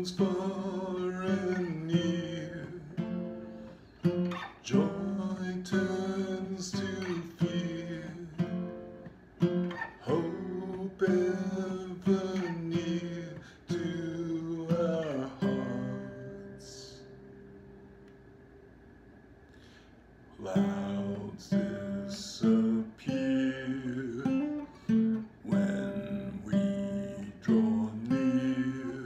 worlds far and near. Joy turns to fear, hope ever near to our hearts. Clouds disappear when we draw near.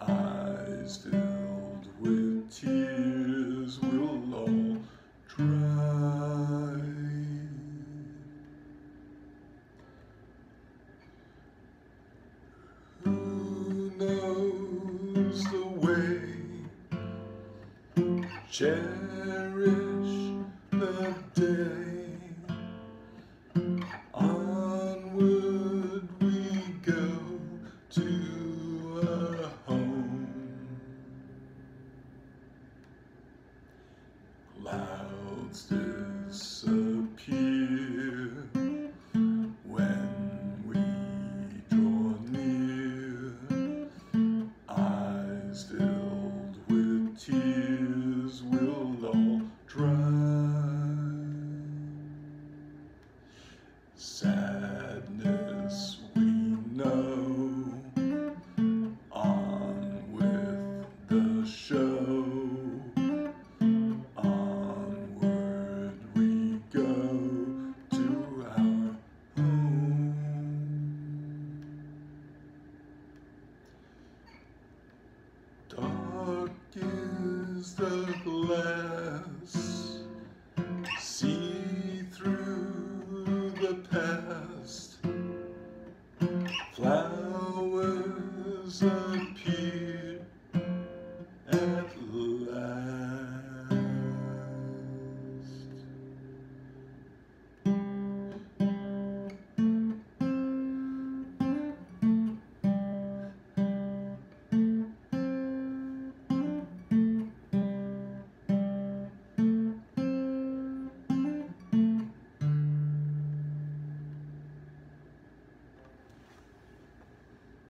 Eyes filled with tears will all dry. Who knows the way? Cherish the day. Onward we go to our home. Clouds disappear when we draw near. Eyes filled with tears will all dry. Sadness we know, on with the show, onward we go to our home. Dark is the glass, see through the past. Fly.